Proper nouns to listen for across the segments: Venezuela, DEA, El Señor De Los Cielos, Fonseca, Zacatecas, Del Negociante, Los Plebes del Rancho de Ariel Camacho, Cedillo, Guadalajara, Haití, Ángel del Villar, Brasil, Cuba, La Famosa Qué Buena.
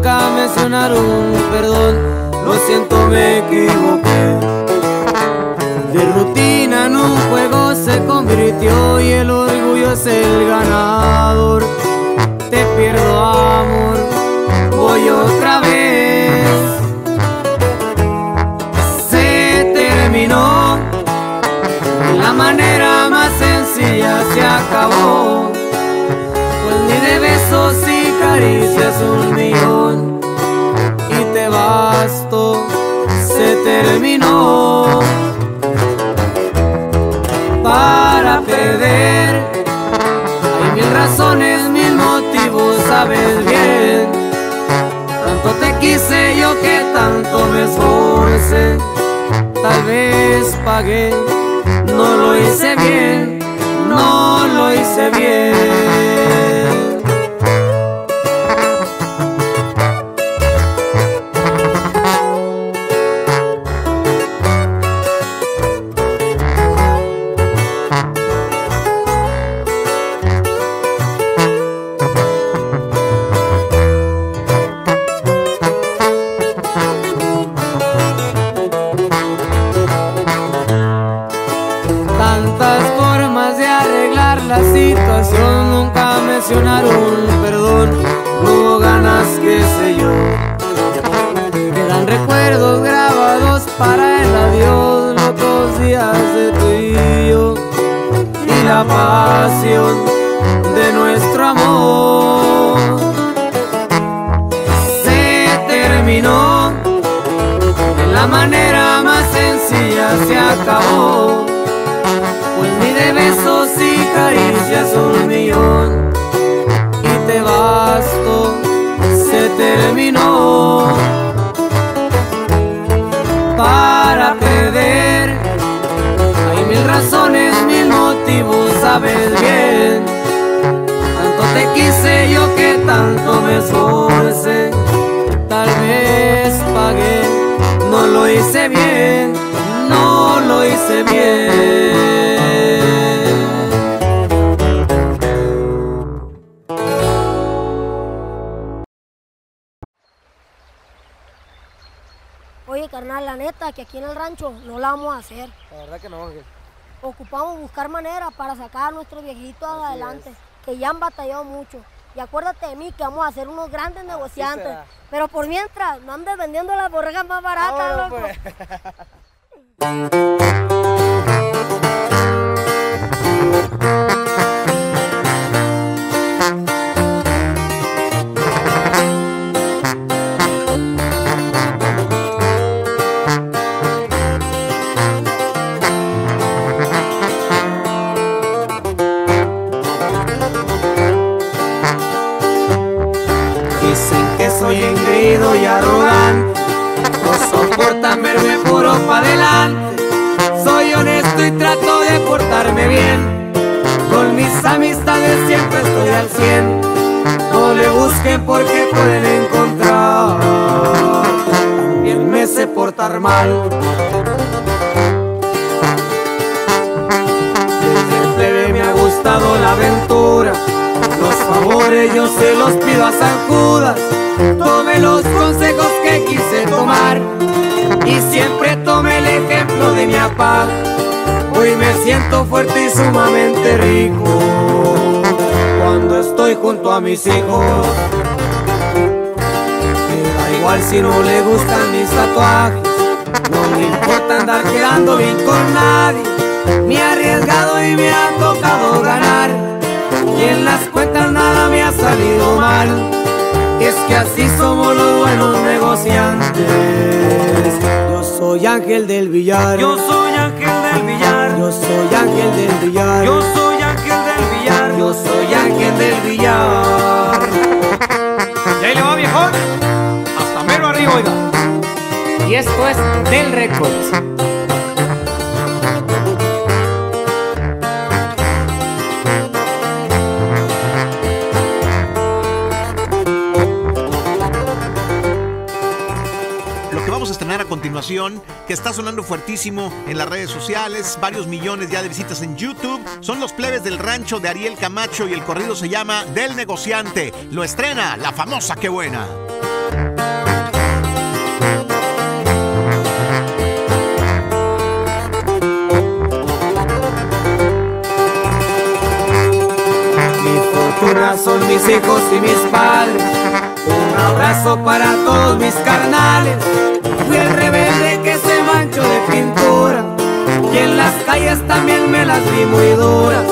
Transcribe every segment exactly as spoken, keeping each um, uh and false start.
nunca mencionaron un perdón. Lo siento, me equivoqué. De rutina en un juego se convirtió y el orgullo es el ganador. Te pierdo, amor, voy otra vez. Se terminó, de la manera más sencilla se acabó. Pues ni de besos y caricias un millón, y te bastó, se terminó. Para perder hay mil razones, mil motivos, sabes bien. Tanto te quise yo que tanto me esforcé. Tal vez pagué, no lo hice bien, no lo hice bien. Nunca mencionaron perdón, no hubo ganas, qué sé yo. Quedan recuerdos grabados para el adiós, los dos días de tú y yo, y la pasión de nuestro amor. Se terminó, de la manera más sencilla se acabó. Pues ni de besos y caricias un millón, y te bastó, se terminó. Para perder hay mil razones, mil motivos, sabes bien. Tanto te quise yo que tanto me esforcé. Tal vez pagué, no lo hice bien, no lo hice bien. La neta que aquí en el rancho no la vamos a hacer. La verdad que no, Ángel. Ocupamos buscar maneras para sacar a nuestros viejitos adelante, es. que ya han batallado mucho. Y acuérdate de mí que vamos a hacer unos grandes Así negociantes. Será. Pero por mientras, no andes vendiendo las borregas más baratas, no, loco. Pues. Soy engreído y arrogante, no soportan verme puro pa' adelante. Soy honesto y trato de portarme bien, con mis amistades siempre estoy al cien. No le busquen porque pueden encontrar, también me sé portar mal. Desde el plebe me ha gustado la aventura, los favores yo se los pido a San Judas. Tomé los consejos que quise tomar y siempre tomé el ejemplo de mi papá. Hoy me siento fuerte y sumamente rico cuando estoy junto a mis hijos. Me da igual si no le gustan mis tatuajes, no me importa andar quedando bien con nadie. Me he arriesgado y me ha tocado ganar, y en las cuentas nada me ha salido mal. Es que así somos los buenos negociantes. Yo soy Ángel del Villar. Yo soy Ángel del Villar. Yo soy Ángel del Villar. Yo soy Ángel del Villar. Yo soy Ángel del Villar. Y ahí le va, viejón, hasta mero arriba, oiga. Y esto es Del Records. A continuación, que está sonando fuertísimo en las redes sociales, varios millones ya de visitas en YouTube, son Los Plebes del Rancho de Ariel Camacho y el corrido se llama Del Negociante. Lo estrena La Famosa Qué Buena. fortuna son mis hijos y mis padres. Un abrazo para todos mis carnales. Fui el rebelde que se manchó de pintura, y en las calles también me las vi muy duras.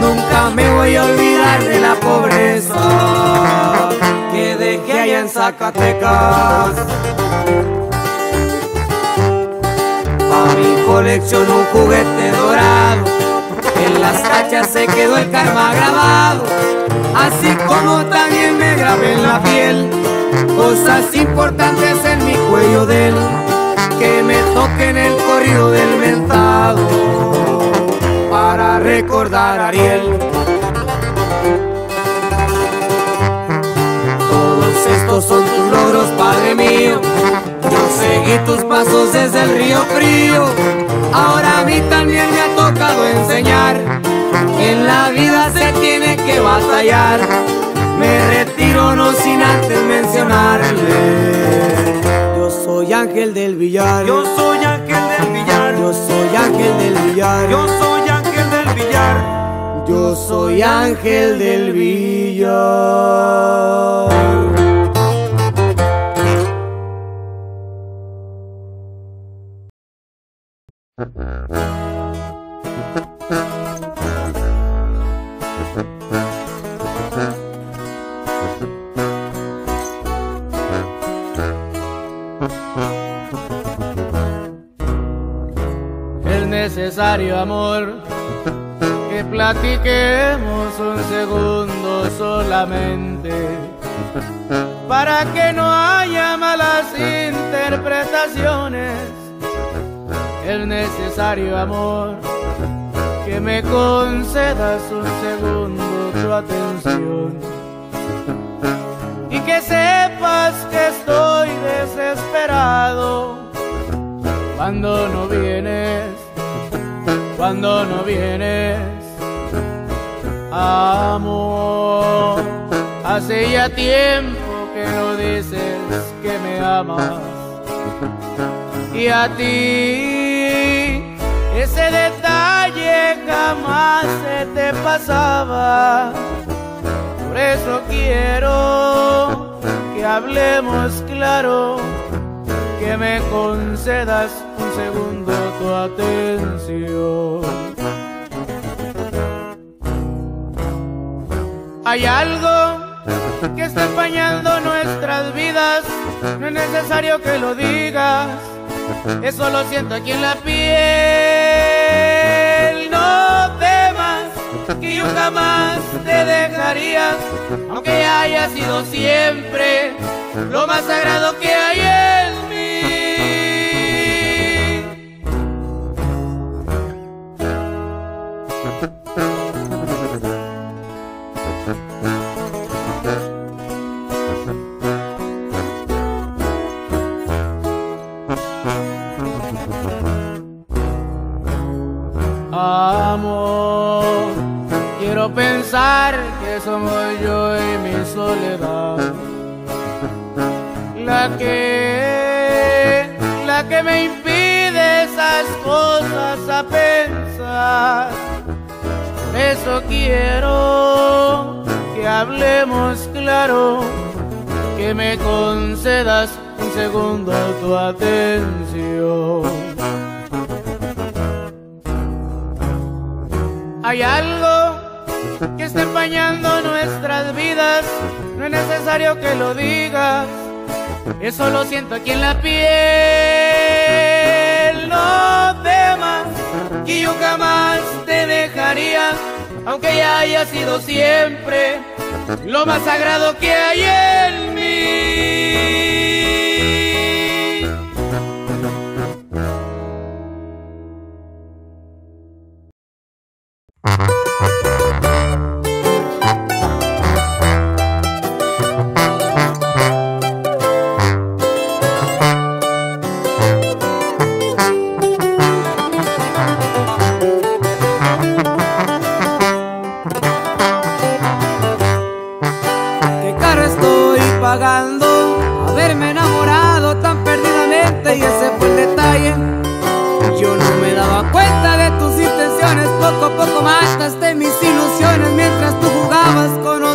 Nunca me voy a olvidar de la pobreza que dejé allá en Zacatecas. A mi colección un juguete dorado, en las tachas se quedó el karma grabado. Así como también me grabé en la piel cosas importantes en mi cuello del que me toquen el corrido del mentado para recordar a Ariel. Todos estos son tus logros, padre mío. Yo seguí tus pasos desde el río frío. Ahora a mí también me ha tocado enseñar. En la vida se tiene que batallar. Me retiro no sin antes mencionarle. Yo soy Ángel del Villar. Yo soy Ángel del Villar. Yo soy Ángel del Villar. Yo soy Ángel del Villar. Yo soy Ángel del Villar. Es necesario, amor, que platiquemos un segundo solamente, para que no haya malas interpretaciones. Es necesario, amor, que me concedas un segundo tu atención y que sepas que estoy desesperado. Cuando no vienes, cuando no vienes, amor, hace ya tiempo que no dices que me amas. Y a ti ese detalle jamás se te pasaba. Por eso quiero que hablemos claro, que me concedas un segundo tu atención. Hay algo que está empañando nuestras vidas, no es necesario que lo digas. Eso lo siento aquí en la piel. No temas que yo jamás te dejaría, aunque haya sido siempre lo más sagrado que hay en mí. Amor, quiero pensar que somos yo y mi soledad, la que, la que me impide esas cosas a pensar. Por eso quiero que hablemos claro, que me concedas un segundo tu atención. Hay algo que está empañando nuestras vidas, no es necesario que lo digas. Eso lo siento aquí en la piel. No temas que yo jamás te dejaría, aunque ya haya sido siempre lo más sagrado que hay en mí. Poco a poco mataste mis ilusiones mientras tú jugabas con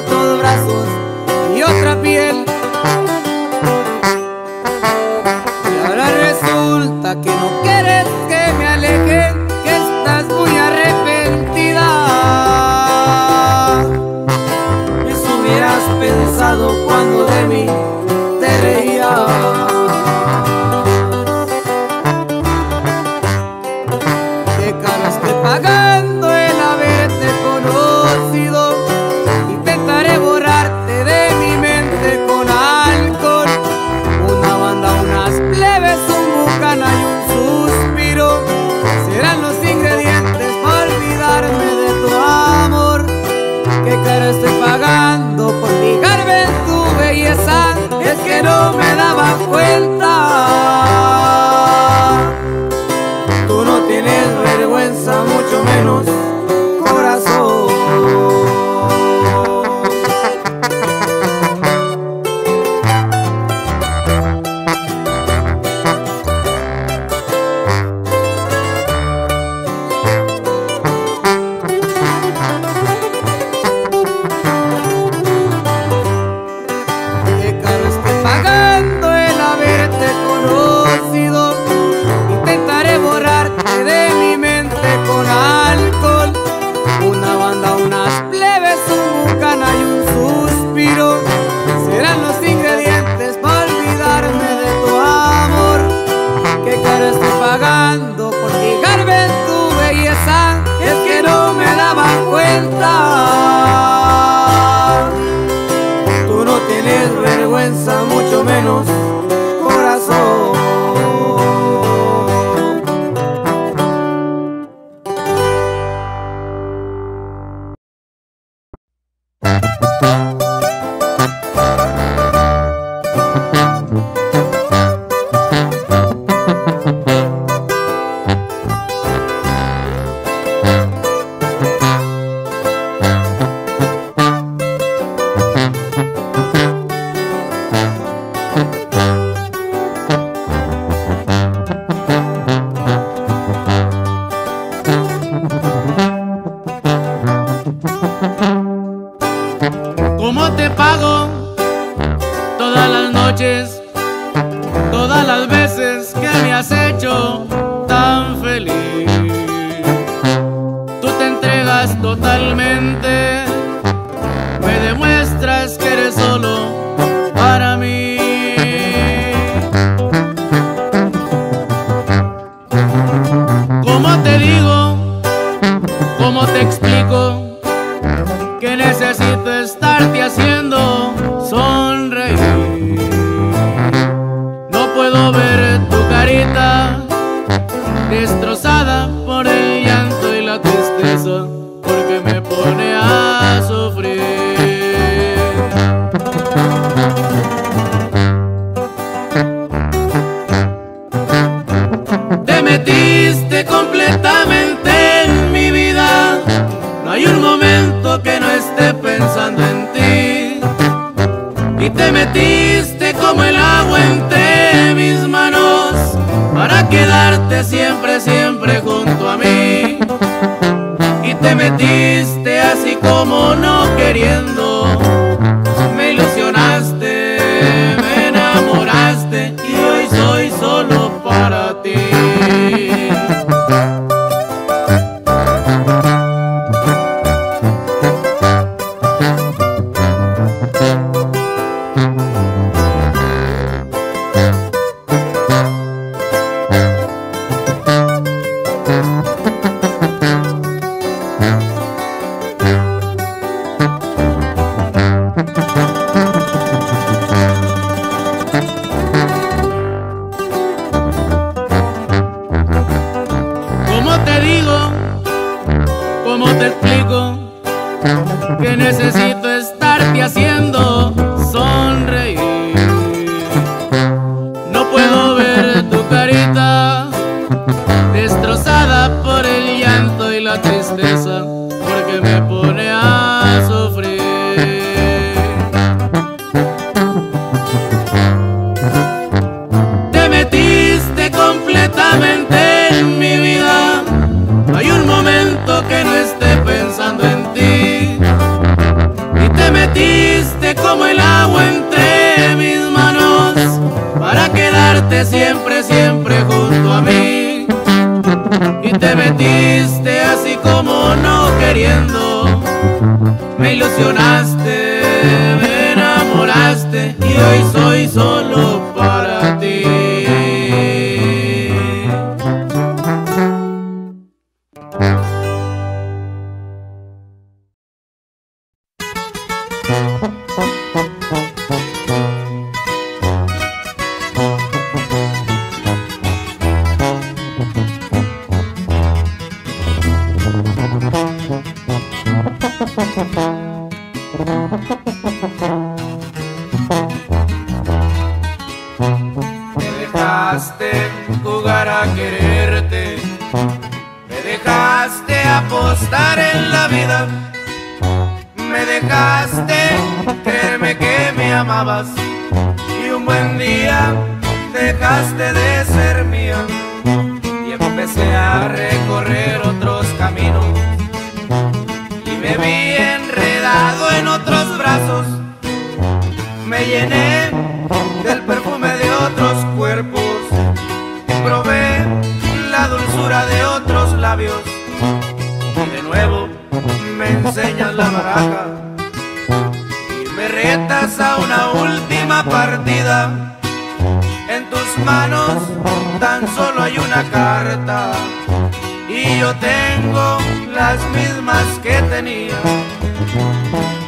mucho menos corazón.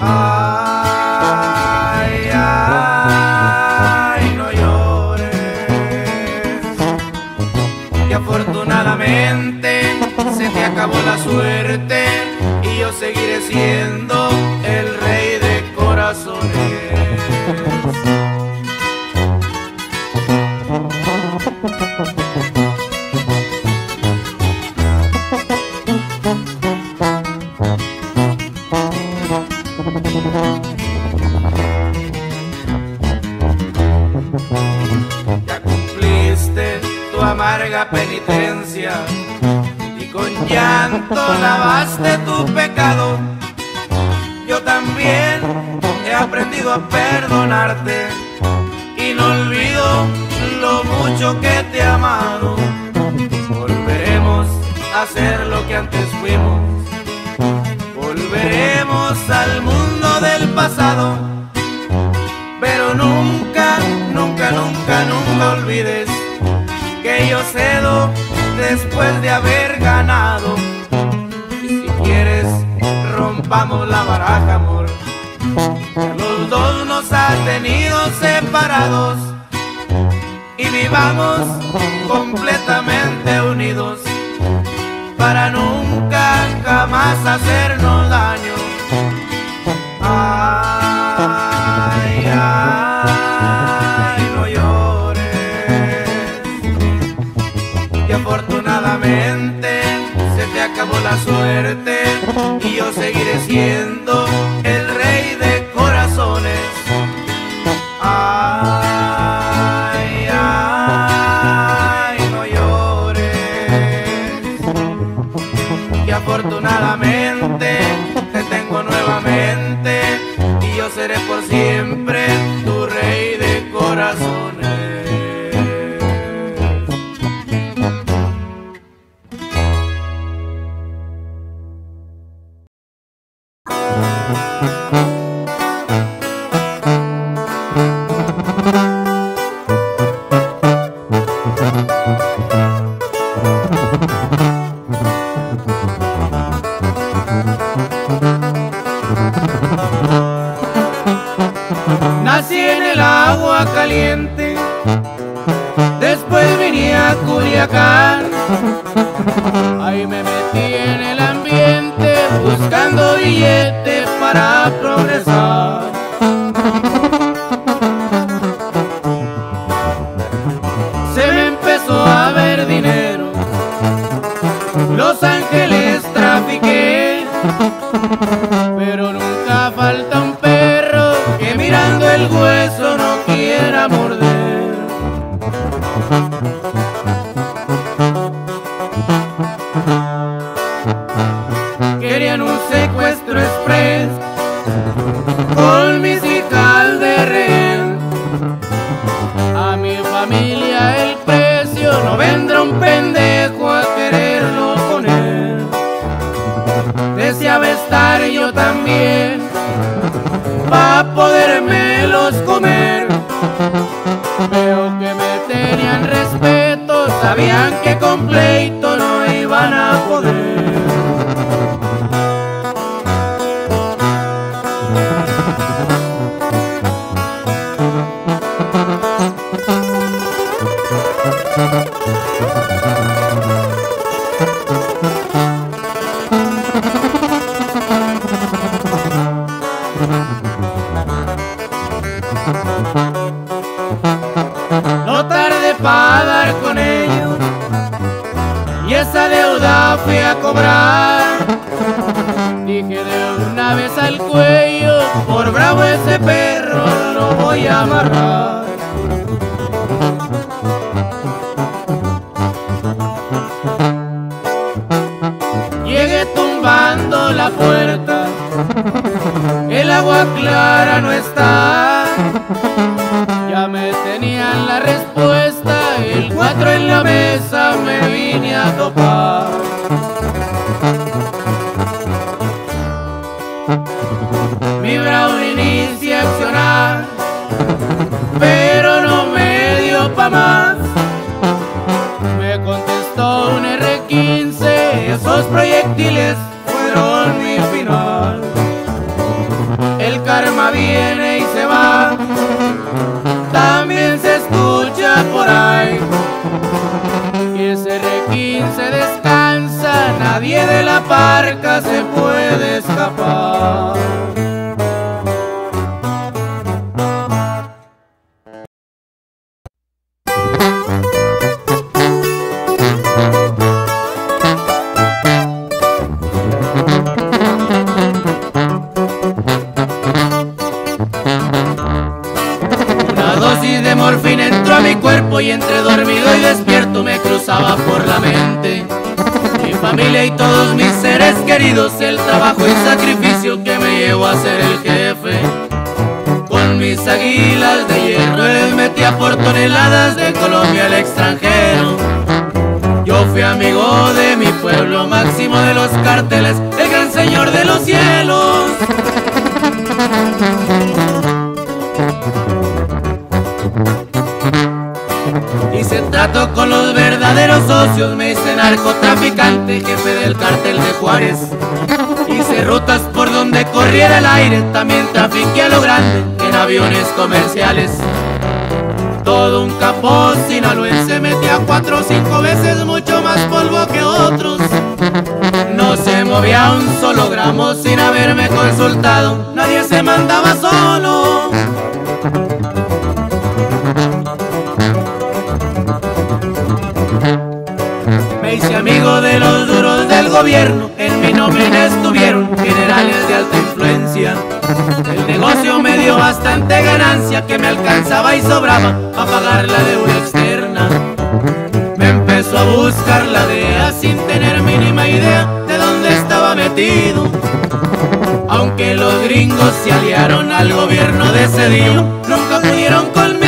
Ay, Ya cumpliste tu amarga penitencia y con llanto lavaste tu pecado. Yo también he aprendido a perdonarte y no olvido lo mucho que te he amado. Volveremos a ser lo que antes fuimos, volveremos al mundo del pasado, pero nunca, nunca, nunca, nunca olvides que yo cedo después de haber ganado. Y si quieres rompamos la baraja, amor, los dos nos ha tenido separados y vivamos completamente unidos para nunca jamás hacernos daño. Ay, ay, no llores, que afortunadamente se te acabó la suerte y yo seguiré siendo el rey de corazones. Ay, ay, no llores, que afortunadamente te tengo nuevamente y yo seré por siempre tu rey de corazones. Morfina en dentro a mi cuerpo y entre dormido y despierto me cruzaba por la mente mi familia y todos mis seres queridos, el trabajo y sacrificio que me llevó a ser el jefe. Con mis águilas de hierro él metía por toneladas de Colombia al extranjero. Yo fui amigo de mi pueblo, máximo de los cárteles, el gran señor de los cielos. Hice trato con los verdaderos socios, me hice narcotraficante, jefe del cártel de Juárez. Hice rutas por donde corriera el aire, también trafiqué a lo grande en aviones comerciales. Todo un capó sinaloense metía cuatro o cinco veces mucho más polvo que otros. No se movía un solo gramo sin haberme consultado, nadie se mandaba solo. Me hice amigo de los duros del gobierno, en mi nómina estuvieron generales de alta influencia. El negocio me dio bastante ganancia que me alcanzaba y sobraba para pagar la deuda externa. Me empezó a buscar la D E A sin tener mínima idea de dónde estaba metido. Aunque los gringos se aliaron al gobierno de Cedillo, nunca pudieron conmigo.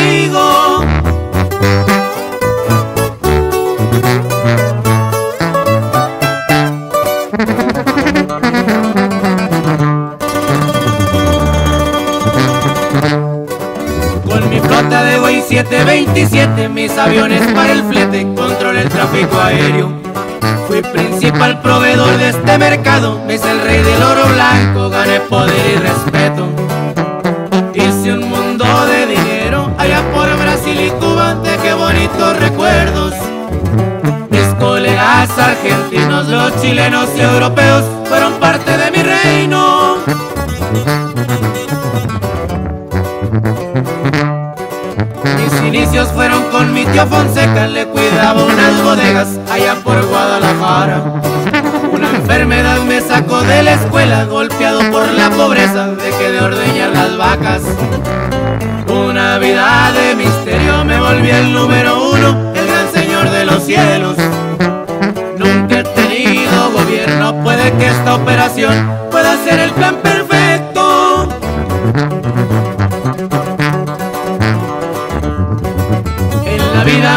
siete veintisiete, mis aviones para el flete, controlé el tráfico aéreo. Fui principal proveedor de este mercado, me hice el rey del oro blanco, gané poder y respeto. Hice un mundo de dinero allá por Brasil y Cuba, de qué bonitos recuerdos. Mis colegas argentinos, los chilenos y europeos fueron parte de mi reino. Inicios fueron con mi tío Fonseca, le cuidaba unas bodegas allá por Guadalajara. Una enfermedad me sacó de la escuela, golpeado por la pobreza, dejé de ordeñar las vacas. Una vida de misterio, me volví el número uno, el gran señor de los cielos. Nunca he tenido gobierno, puede que esta operación pueda ser el plan perfecto.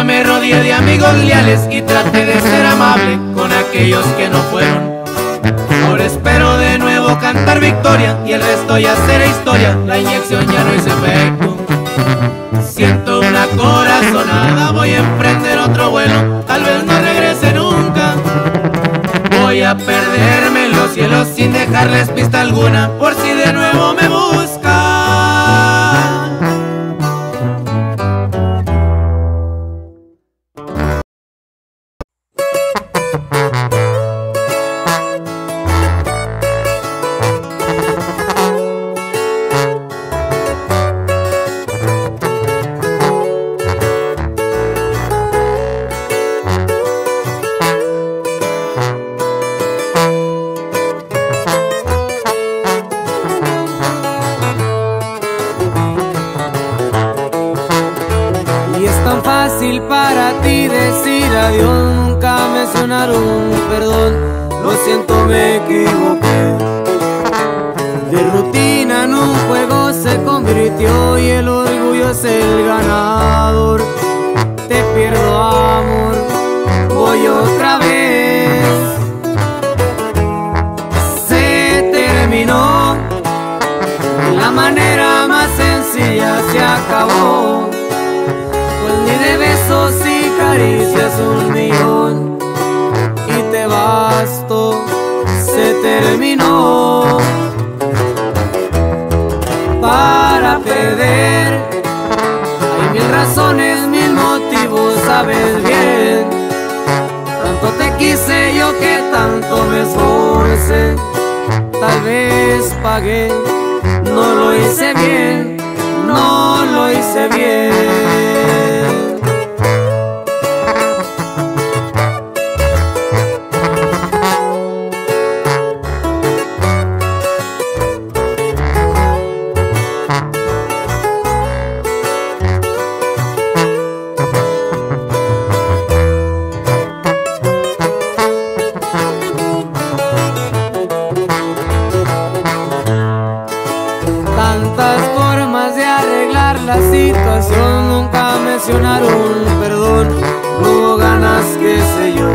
Me rodeé de amigos leales y traté de ser amable con aquellos que no fueron. Ahora espero de nuevo cantar victoria y el resto ya será historia, la inyección ya no hizo efecto. Siento una corazonada, voy a emprender otro vuelo, tal vez no regrese nunca. Voy a perderme en los cielos sin dejarles pista alguna, por si de nuevo me buscan. traicionaron, perdón, no hubo ganas, qué sé yo.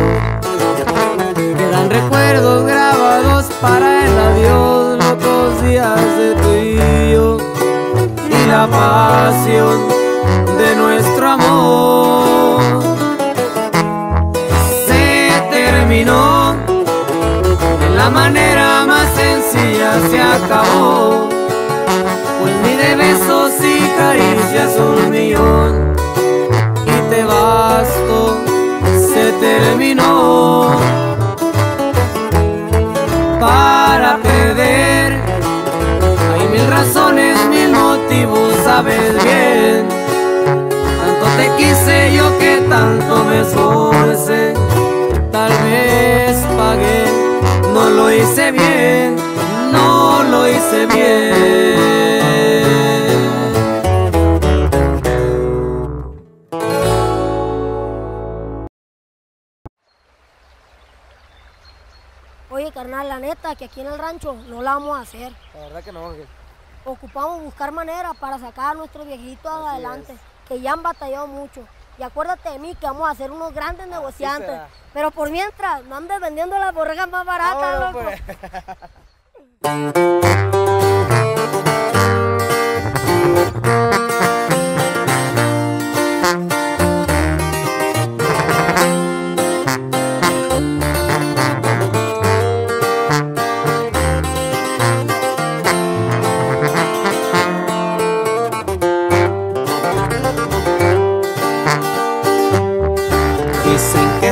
Quedan recuerdos grabados para el adiós, locos días de tú y yo, y la pasión de nuestro amor. Se terminó, de la manera más sencilla se acabó, pues ni de besos y caricias un millón, y te bastó, se terminó, para perder. Hay mil razones, mil motivos, sabes bien, tanto te quise yo que tanto me esforcé, tal vez pagué, no lo hice bien, no lo hice bien. Carnal, la neta que aquí en el rancho no la vamos a hacer. La verdad que no, Ángel. Ocupamos buscar maneras para sacar a nuestros viejitos adelante, es. que ya han batallado mucho. Y acuérdate de mí que vamos a ser unos grandes Así negociantes. Será. Pero por mientras, no andes vendiendo las borregas más baratas, no, loco. Pues.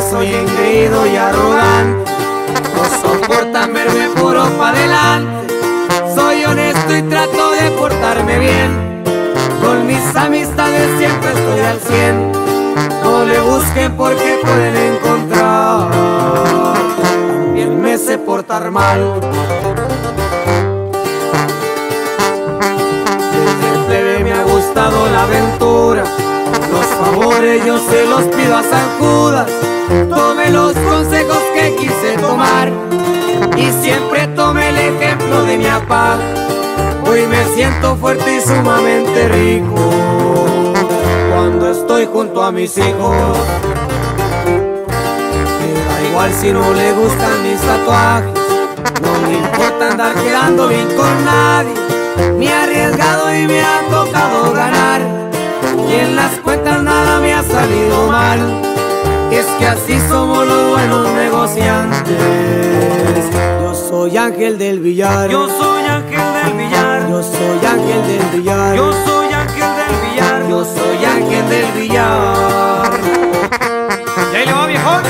Soy engreído y arrogante, no soportan verme puro pa' adelante. Soy honesto y trato de portarme bien, con mis amistades siempre estoy al cien. No le busquen porque pueden encontrar, también me sé portar mal. Desde el plebe me ha gustado la aventura, los favores yo se los pido a San Judas. Tomé los consejos que quise tomar y siempre tomé el ejemplo de mi papá. Hoy me siento fuerte y sumamente rico cuando estoy junto a mis hijos. Me da igual si no le gustan mis tatuajes, no me importa andar quedando bien con nadie. Me he arriesgado y me ha tocado ganar, y en las cuentas nada me ha salido mal. Es que así somos los buenos negociantes. Yo soy Ángel del Villar. Yo soy Ángel del Villar. Yo soy Ángel del Villar. Yo soy Ángel del Villar. Yo soy Ángel del Villar. Y ahí le va, viejón,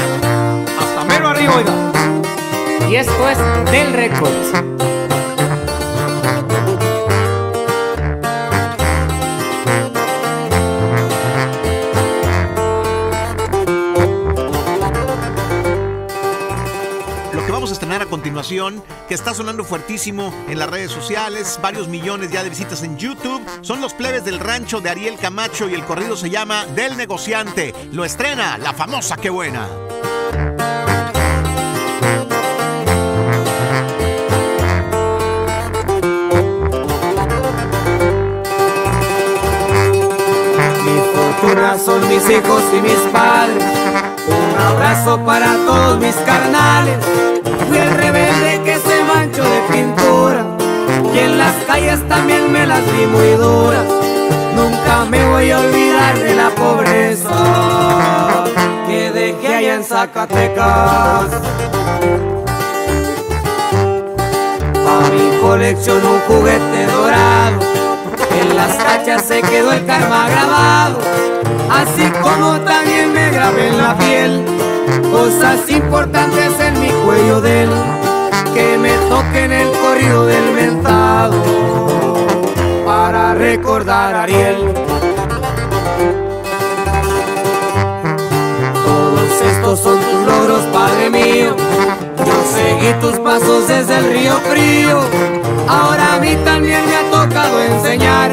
hasta mero arriba, oiga. Y esto es Del Records. A continuación, que está sonando fuertísimo en las redes sociales, varios millones ya de visitas en YouTube, son Los Plebes del Rancho de Ariel Camacho y el corrido se llama Del Negociante. Lo estrena La Famosa Qué Buena. Mi fortuna son mis hijos y mis padres, un abrazo para todos mis carnales. Fui el rebelde que se manchó de pintura, y en las calles también me las vi muy duras. Nunca me voy a olvidar de la pobreza que dejé allá en Zacatecas. A mi colección un juguete dorado, en las tachas se quedó el karma grabado, así como también me grabé en la piel cosas importantes en mi cuello del que me toquen el corrido del mentado para recordar a Ariel. Todos estos son tus logros, padre mío, yo seguí tus pasos desde el río frío. Ahora a mí también me ha tocado enseñar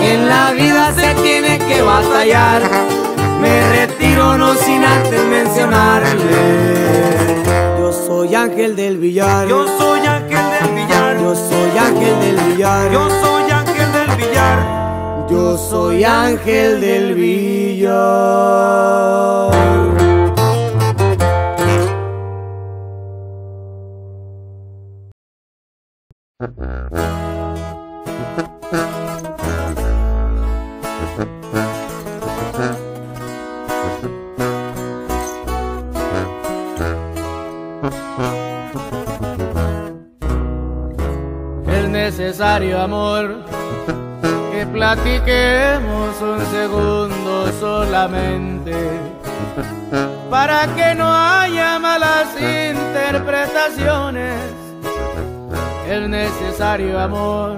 que en la vida se tiene que batallar. Me retiro no sin antes mencionarle. Yo soy Ángel del Villar. Yo soy Ángel del Villar. Yo soy Ángel del Villar. Yo soy Ángel del Villar. Yo soy Ángel del Villar. Es necesario, amor, que platiquemos un segundo solamente, para que no haya malas interpretaciones. Es necesario, amor,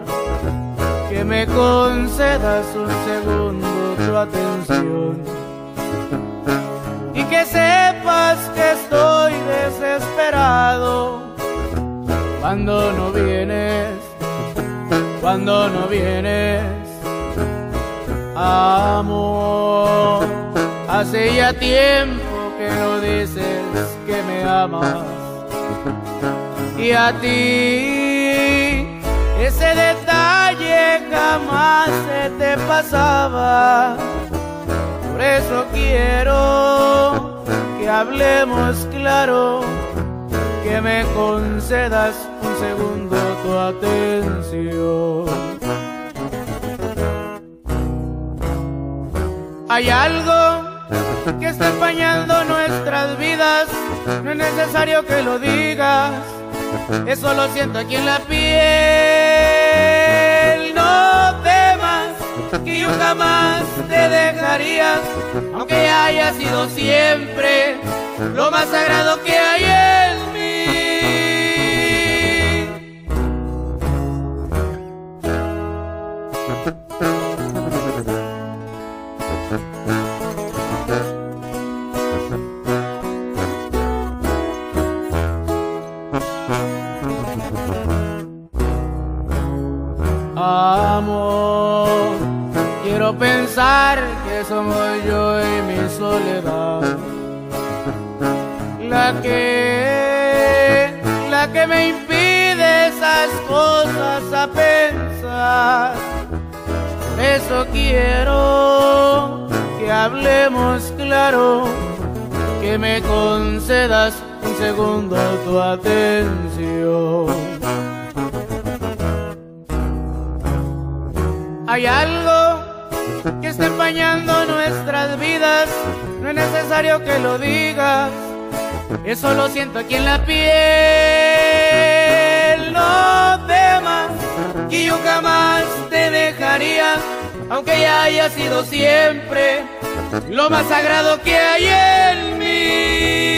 que me concedas un segundo tu atención y que sepas que estoy desesperado. Cuando no vienes, cuando no vienes, amor, hace ya tiempo que no dices que me amas, y a ti ese detalle jamás se te pasaba. Por eso quiero que hablemos claro, que me concedas un segundo tu atención. Hay algo que está empañando nuestras vidas, no es necesario que lo digas, eso lo siento aquí en la piel. No temas que yo jamás te dejarías, aunque haya sido siempre lo más sagrado que hay en mí. Amor, quiero pensar que somos yo y mi soledad, la que, la que me impide esas cosas a pensar. Por eso quiero que hablemos claro, que me concedas un segundo tu atención. Hay algo que está empañando nuestras vidas, no es necesario que lo digas, eso lo siento aquí en la piel. No temas que yo jamás te dejaría, aunque ya haya sido siempre lo más sagrado que hay en mí.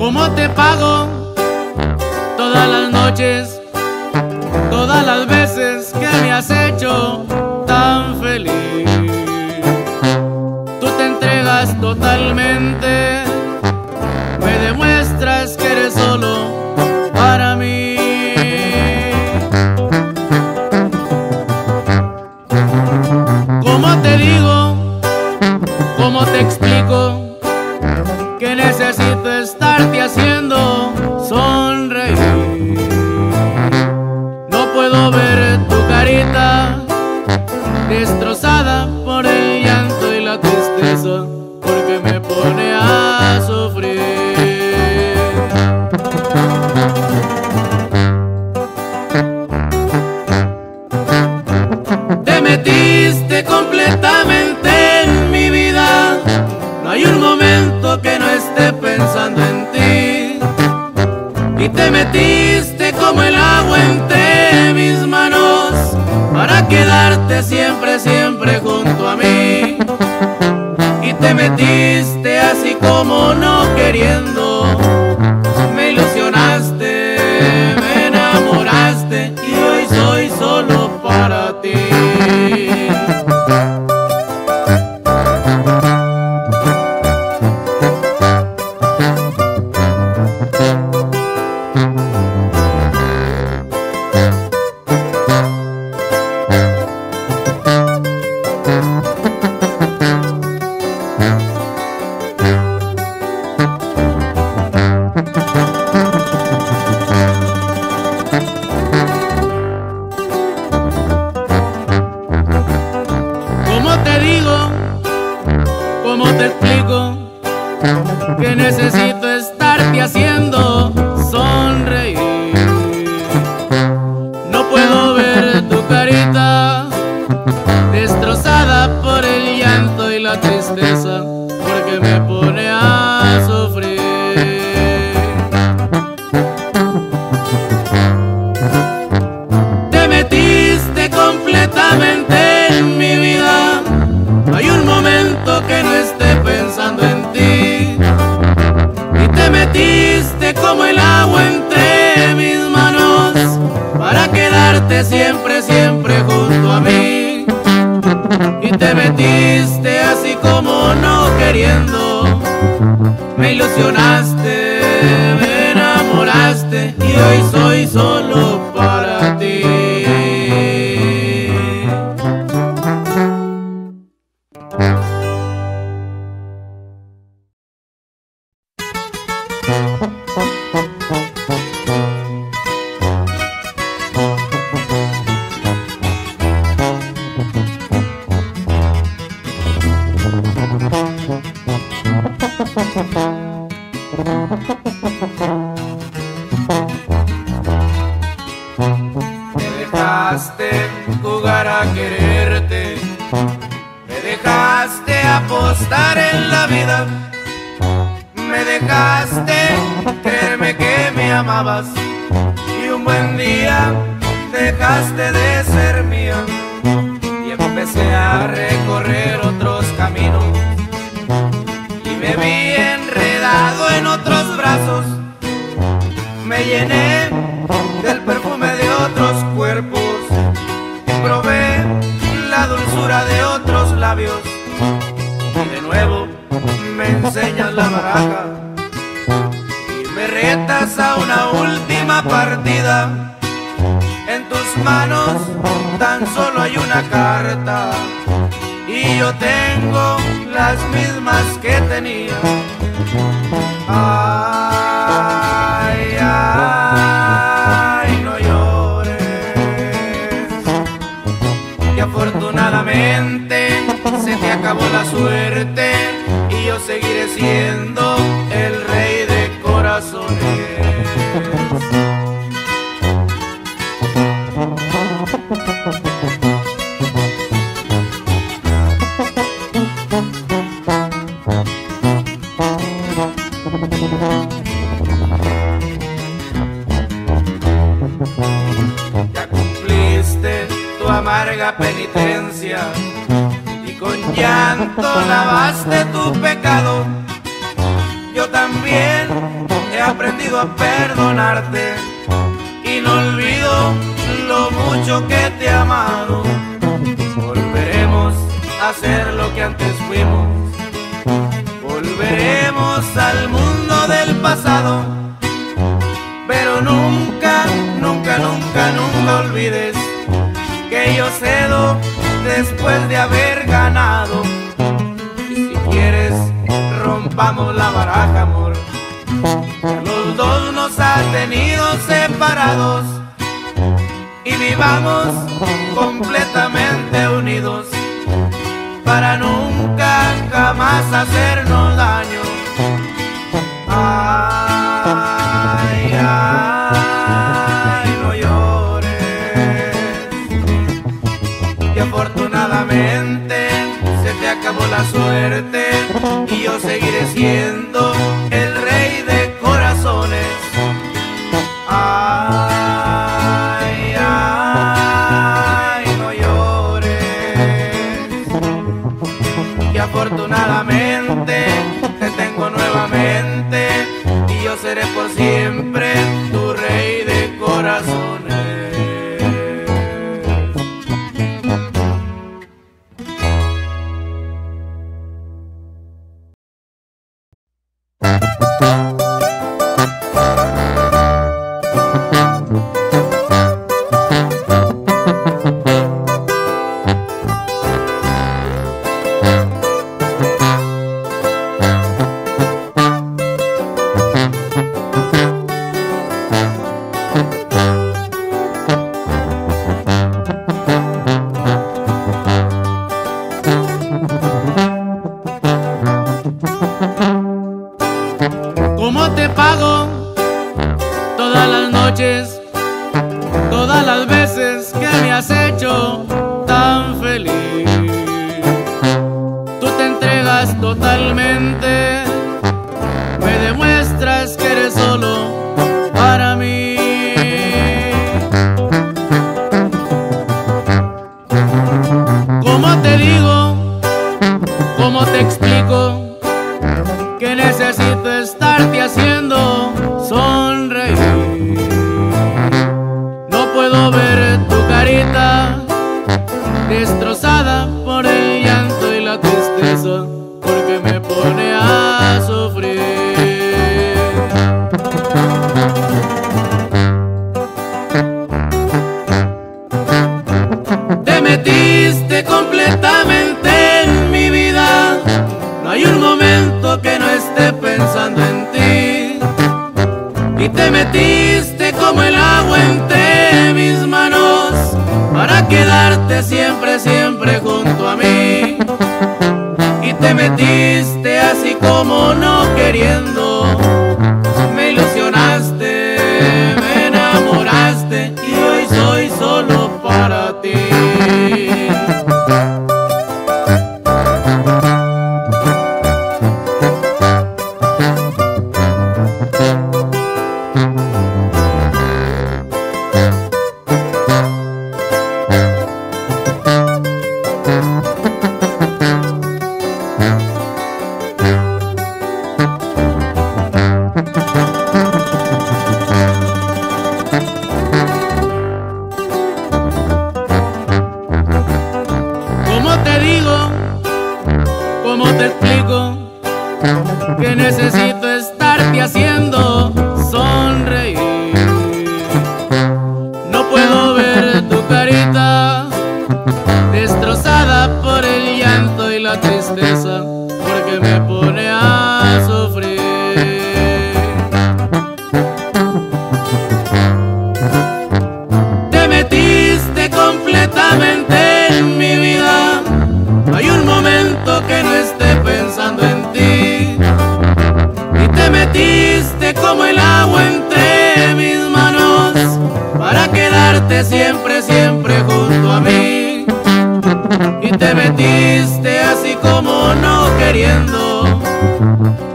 ¿Cómo te pago? Todas las noches, todas las veces que me has hecho tan feliz. Tú te entregas totalmente, me demuestras que eres solo para mí. ¿Cómo te digo? ¿Cómo te explico? Que necesito estarte haciendo sonreír. No puedo ver tu carita destrozada por el llanto y la tristeza, porque me pone a sufrir. Te metiste completamente en mi vida. No hay un momento que no esté pensando en ti. Y te metiste como el agua entre mis manos para quedarte siempre, siempre junto a mí. Y te metiste así como no queriendo. Me ilusionaste, me enamoraste y hoy soy solo para ti. Lavaste tu pecado, yo también he aprendido a perdonarte y no olvido lo mucho que te he amado. Volveremos a ser lo que antes fuimos, volveremos al mundo del pasado, pero nunca, nunca, nunca, nunca olvides que yo cedo después de haber ganado. Y si quieres rompamos la baraja, amor, los dos nos ha tenido separados y vivamos completamente unidos para nunca jamás hacernos daño. Ay, ay, no llores, que afortunadamente se te acabó la suerte y yo seguiré siendo el rey de corazones. Ay, ay, no llores, que afortunadamente te tengo nuevamente y yo seré por siempre tu rey de corazones.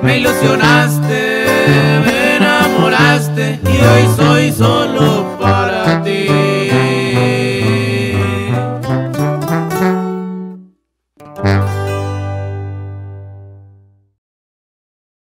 Me ilusionaste, me enamoraste y hoy soy solo.